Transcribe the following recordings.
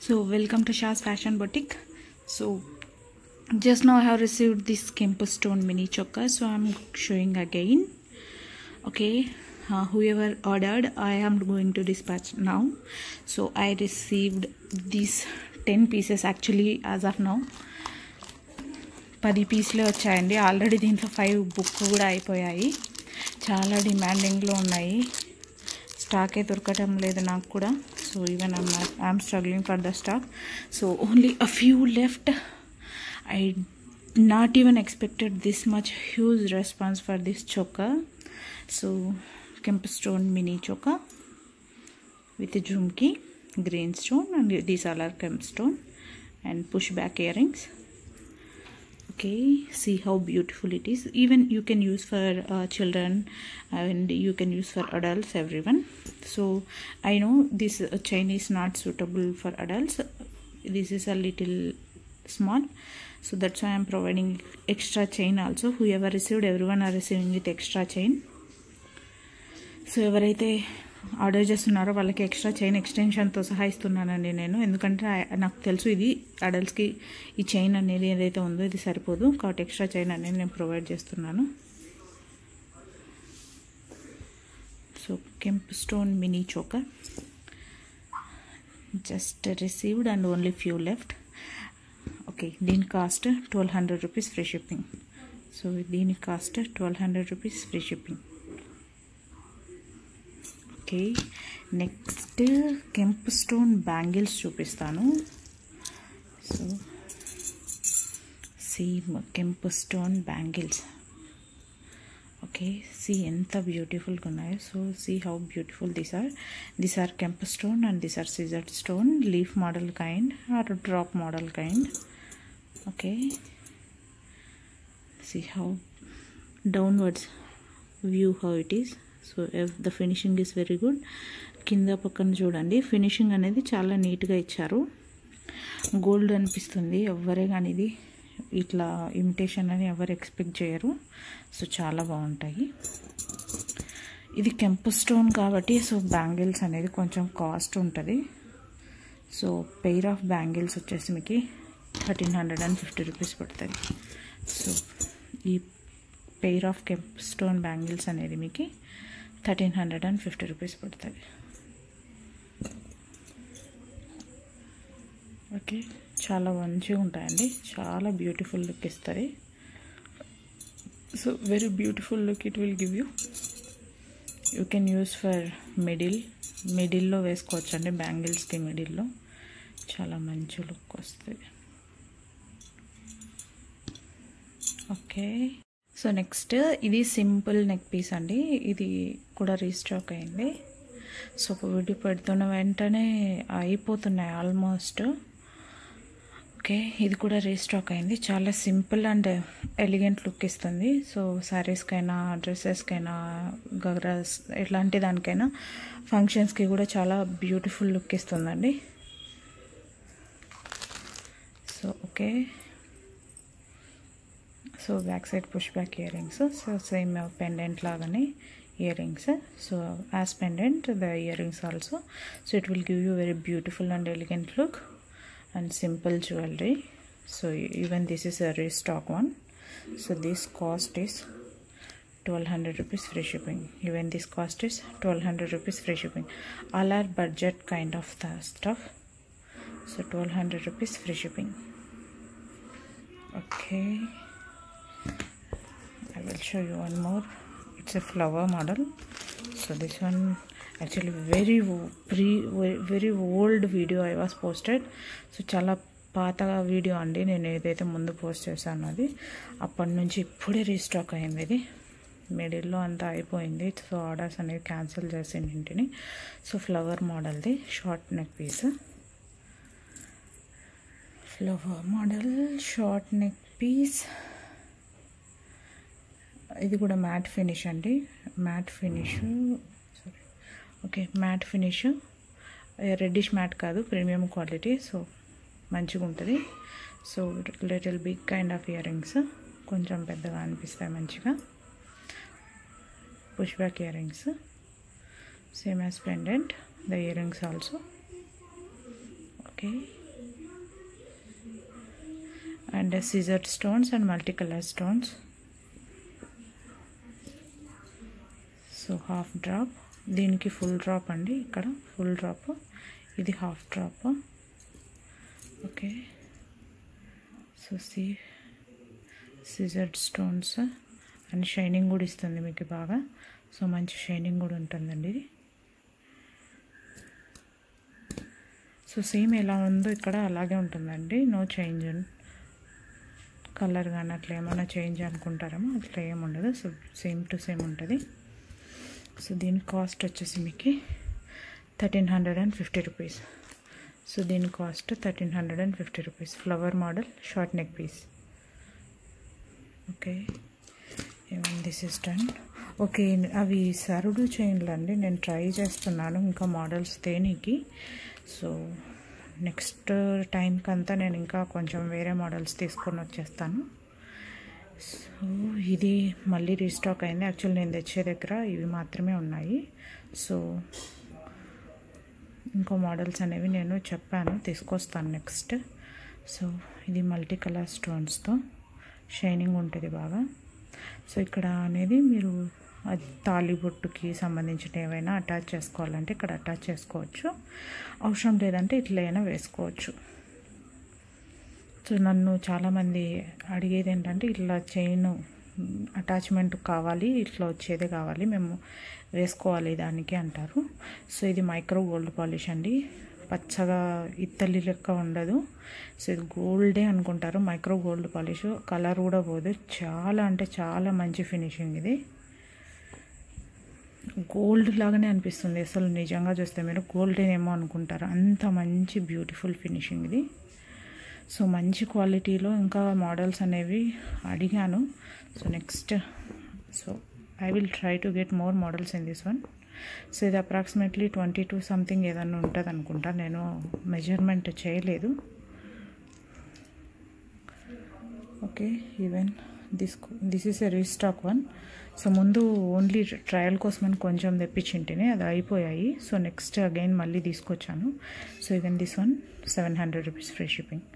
So welcome to Shah's fashion boutique. So just now I have received this campus stone mini choker, so I'm showing again. Okay, whoever ordered, I am going to dispatch now. So I received these 10 pieces actually as of now. 10 పీస్లే వచ్చాయండి. Already దీంట్లో 5 book కూడా అయిపోయాయి. చాలా డిమాండింగ్లో ఉన్నాయి, స్టాకే దొరకటం లేదు నాకు కూడా. So even I'm struggling for the stock, so only a few left. I not even expected this much huge response for this choker. So Kemp stone mini choker with a jhumki, green stone, and these all are Kemp stone and push back earrings. Okay, see how beautiful it is. Even you can use for children, and you can use for adults, everyone. So I know this chain is not suitable for adults. This is a little small, so that's why I am providing extra chain also. Whoever received, everyone are receiving with extra chain. So evaraithe order చేస్తున్నారో వాళ్ళకి extra chain ఎక్స్టెన్షన్తో సహా ఇస్తున్నానండి నేను. ఎందుకంటే నాకు తెలుసు ఇది అడల్ట్స్కి ఈ chain అనేది ఏదైతే ఉందో ఇది సరిపోదు, కాబట్టి ఎక్స్ట్రా చైన్ అనేది నేను ప్రొవైడ్ చేస్తున్నాను. So kemp stone mini choker just received and only few left. Okay, దీని cost 1200 rupees free shipping. So దీని cost 1200 rupees free shipping. Okay, next kemp stone bangles చూపిస్తాను. So see kemp stone bangles. Okay, see ఎంత బ్యూటిఫుల్గా ఉన్నాయో. So see how beautiful these are kemp stone and these are scissor stone, leaf model kind are drop model kind. Okay, see how downwards view how it is. So the finishing is very good. కింద పక్కన చూడండి, finishing అనేది చాలా నీట్గా ఇచ్చారు. Gold అనిపిస్తుంది, ఎవరే కానీ ఇది ఇట్లా ఇమిటేషన్ అని ఎవరు ఎక్స్పెక్ట్ చేయరు. సో చాలా బాగుంటాయి. ఇది కెంప్ స్టోన్ కాబట్టి సో బ్యాంగిల్స్ అనేది కొంచెం కాస్ట్ ఉంటుంది. సో పెయిర్ ఆఫ్ బ్యాంగిల్స్ వచ్చేసి మీకు 1350 రూపీస్ పడుతుంది. సో ఈ pair of kemp stone bangles అనేది మీకు 1350 రూపీస్ పడుతుంది. ఓకే, చాలా మంచిగా ఉంటాయండి, చాలా బ్యూటిఫుల్ లుక్ ఇస్తుంది. So very beautiful look it will give you. You can use for మిడిల్లో వేసుకోవచ్చు అండి, బ్యాంగిల్స్కి మిడిల్లో చాలా మంచి లుక్ వస్తుంది. ఓకే, సో నెక్స్ట్ ఇది సింపుల్ నెక్ పీస్ అండి. ఇది కూడా రీస్టాక్ అయింది. సో వీడియో పెడుతున్న వెంటనే అయిపోతున్నాయి ఆల్మోస్ట్. ఓకే, ఇది కూడా రీస్టాక్ అయింది. చాలా సింపుల్ అండ్ ఎలిగెంట్ లుక్ ఇస్తుంది. సో శారీస్కైనా, డ్రెస్సెస్కైనా, గగ్రాస్, ఎలాంటి దానికైనా, ఫంక్షన్స్కి కూడా చాలా బ్యూటిఫుల్ లుక్ ఇస్తుందండి. So okay, so back side pushback earrings, so same pendant lagane earrings, so as pendant the earrings also, so it will give you very beautiful and elegant look and simple jewelry. So even this is a restock one, so this cost is 1200 rupees free shipping. Even this cost is 1200 rupees free shipping. All are budget kind of the stuff. So 1200 rupees free shipping. Okay, I will show you one more. It's a flower model. So this one actually very old video I was posted. So chala పాతగా video అండి, నేను ఏదైతే ముందు post చేశాను అది అప్పటి నుంచి ఇప్పుడే రీస్టాక్ అయింది. ఇది మిడిల్లో అంతా అయిపోయింది. సో ఆర్డర్స్ అనేవి క్యాన్సిల్ చేసింది ఇంటిని. సో ఫ్లవర్ మోడల్ది short neck piece. Flower model short neck piece. ఇది కూడా మ్యాట్ ఫినిష్ అండి. Matte finish, sorry. Okay, matte finish, reddish matte కాదు, ప్రీమియం క్వాలిటీ. సో మంచిగా ఉంటుంది. So little big kind of earrings, కొంచెం పెద్దగా అనిపిస్తాయి. మంచిగా push back earrings, same as pendant the earrings also. okay, and scissor stones and multicolor stones. So half drop, దీనికి full drop అండి, ఇక్కడ full drop, ఇది half drop, okay. So see scissor stones and shining కూడా ఇస్తుంది మీకు బాగా, so మంచి shining కూడా ఉంటుందండి ఇది. సో సేమ్ ఎలా ఉందో ఇక్కడ అలాగే ఉంటుందండి, నో చేంజ్ కలర్ కానీ అట్లా ఏమైనా చేంజ్ అనుకుంటారేమో, అట్లా ఏమి ఉండదు, సో సేమ్ టు సేమ్ ఉంటుంది. సో దీని కాస్ట్ వచ్చేసి మీకు 1350 రూపీస్. సో దీని cost 1350 rupees. Flower model short neck piece, okay. ఏమైంది, దిస్ ఇస్ డన్. ఓకే, అవి సరుడు చైన్లు అండి, నేను ట్రై చేస్తున్నాను ఇంకా మోడల్స్ దేనికి. సో నెక్స్ట్ టైంకి అంతా నేను ఇంకా కొంచెం వేరే మోడల్స్ తీసుకొని వచ్చేస్తాను. సో ఇది మళ్ళీ రీస్టాక్ అయింది, యాక్చువల్ నేను తెచ్చే దగ్గర ఇవి మాత్రమే ఉన్నాయి. సో ఇంకో మోడల్స్ అనేవి నేను చెప్పాను తీసుకొస్తాను నెక్స్ట్. సో ఇది మల్టీ కలర్ స్టోన్స్తో షైనింగ్ ఉంటుంది బాగా. సో ఇక్కడ అనేది మీరు తాళిబొట్టుకి సంబంధించిన ఏవైనా అటాచ్ చేసుకోవాలంటే ఇక్కడ అటాచ్ చేసుకోవచ్చు, అవసరం లేదంటే ఇట్లా అయినా వేసుకోవచ్చు. సో నన్ను చాలామంది అడిగేది ఏంటంటే ఇట్లా చైన్ అటాచ్మెంట్ కావాలి, ఇట్లా వచ్చేదే కావాలి, మేము వేసుకోవాలి దానికి అంటారు. సో ఇది మైక్రో గోల్డ్ పాలిష్ అండి, పచ్చగా ఇత్తలి లెక్క ఉండదు, సో ఇది గోల్డే అనుకుంటారు, మైక్రో గోల్డ్ పాలిష్, కలర్ కూడా పోదు, చాలా అంటే చాలా మంచి ఫినిషింగ్ ఇది, గోల్డ్ లాగానే అనిపిస్తుంది అసలు, నిజంగా చూస్తే మీరు గోల్డేనేమో అనుకుంటారు, అంత మంచి బ్యూటిఫుల్ ఫినిషింగ్ ఇది. సో మంచి క్వాలిటీలో ఇంకా మోడల్స్ అనేవి అడిగాను. So next, so I will try to get more models in this one. So ఇది అప్రాక్సిమేట్లీ 22 సంథింగ్ ఏదన్నా ఉంటుంది అనుకుంటా, నేను మెజర్మెంట్ చేయలేదు, okay. Even this is a restock one. So ముందు ఓన్లీ ట్రయల్ కోసం అని కొంచెం తెప్పించింటేనే అది అయిపోయాయి, సో నెక్స్ట్ అగైన్ మళ్ళీ తీసుకొచ్చాను. So even this one 700 rupees free shipping.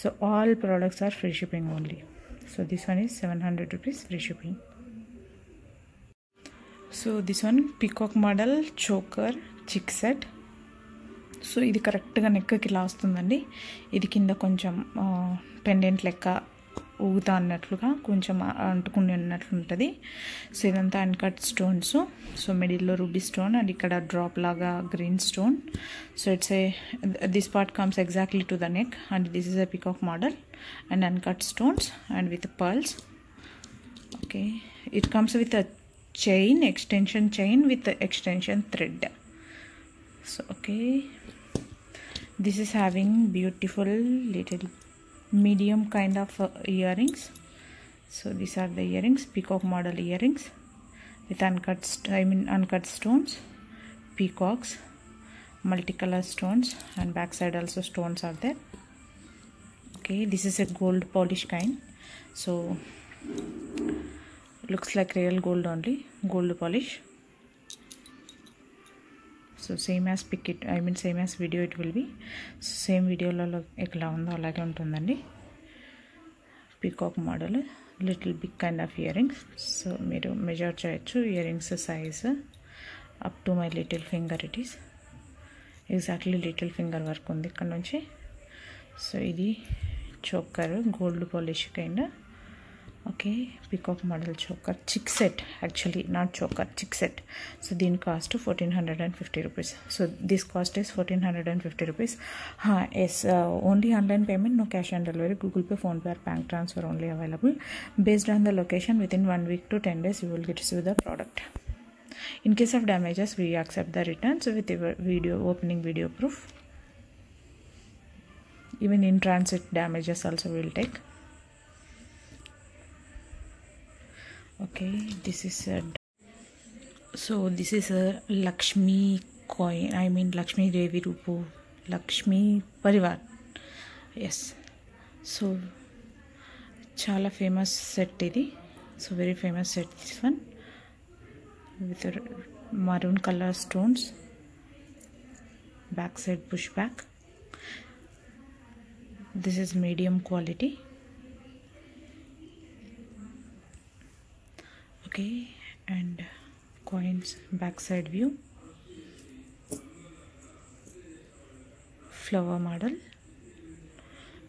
So all products are free shipping only. So this one is 700 rupees free shipping. So this one peacock model choker chic set. So ఇది కరెక్ట్గా నెక్కకి లాస్తుందండి, ఇది కింద కొంచెం pendant లెక్క ఊగుతా అన్నట్లుగా కొంచెం అంటుకుని ఉన్నట్లు ఉంటుంది. సో ఇదంతా అండ్ కట్ స్టోన్స్, సో మిడిల్లో రూబీ స్టోన్ అండ్ ఇక్కడ డ్రాప్ లాగా green stone. So it's a this part comes exactly to the neck, and this is a peacock model and uncut stones and with pearls. Okay, it comes with a chain, extension chain with the extension thread. So okay, this is having beautiful little medium kind of earrings. So these are the earrings, peacock model earrings with uncut stones, peacocks, multicolor stones, and backside also stones are there, okay. This is a gold polish kind, so looks like real gold only, gold polish. So same as pick it, I mean same as video it will be. So same వీడియోలలో ఎట్లా ఉందో అలాగే ఉంటుందండి, peacock model little big kind of earrings. So మీరు measure చేయొచ్చు earrings size up to my little finger, it is exactly little finger వరకు ఉంది ఇక్కడ నుంచి. సో ఇది choker gold polish kind, okay, peacock model choker chic set, actually not choker chic set. So దీని cost 1450 rupees. So this cost is 1450 rupees. Yes, only online payment, no cash on delivery, Google Pay, PhonePe or bank transfer only available. Based on the location within 1 week to 10 days you will receive the product. In case of damages we accept the returns with video opening video proof. Even in transit damages also will take, okay. This is a, so this is a lakshmi coin, I mean lakshmi devi rupo, lakshmi parivar, yes. So chala famous set idi, so very famous set this one with maroon color stones, back side push back. This is medium quality. Okay, and coins backside view. Flower model.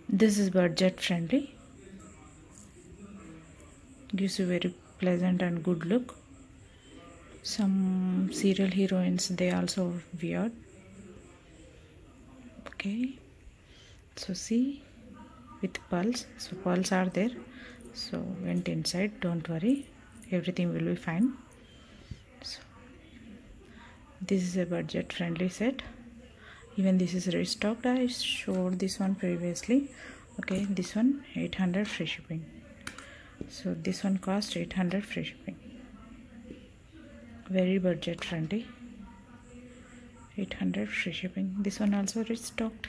This is budget friendly. Gives you very pleasant and good look. Some serial heroines, they also weird. Okay. So see, with pearls, so pearls are there, so went inside, don't worry, everything will be fine. So this is a budget friendly set. Even this is restocked, I showed this one previously. Okay, this one 800 free shipping. So this one cost 800 free shipping. Very budget friendly, 800 free shipping. This one also restocked.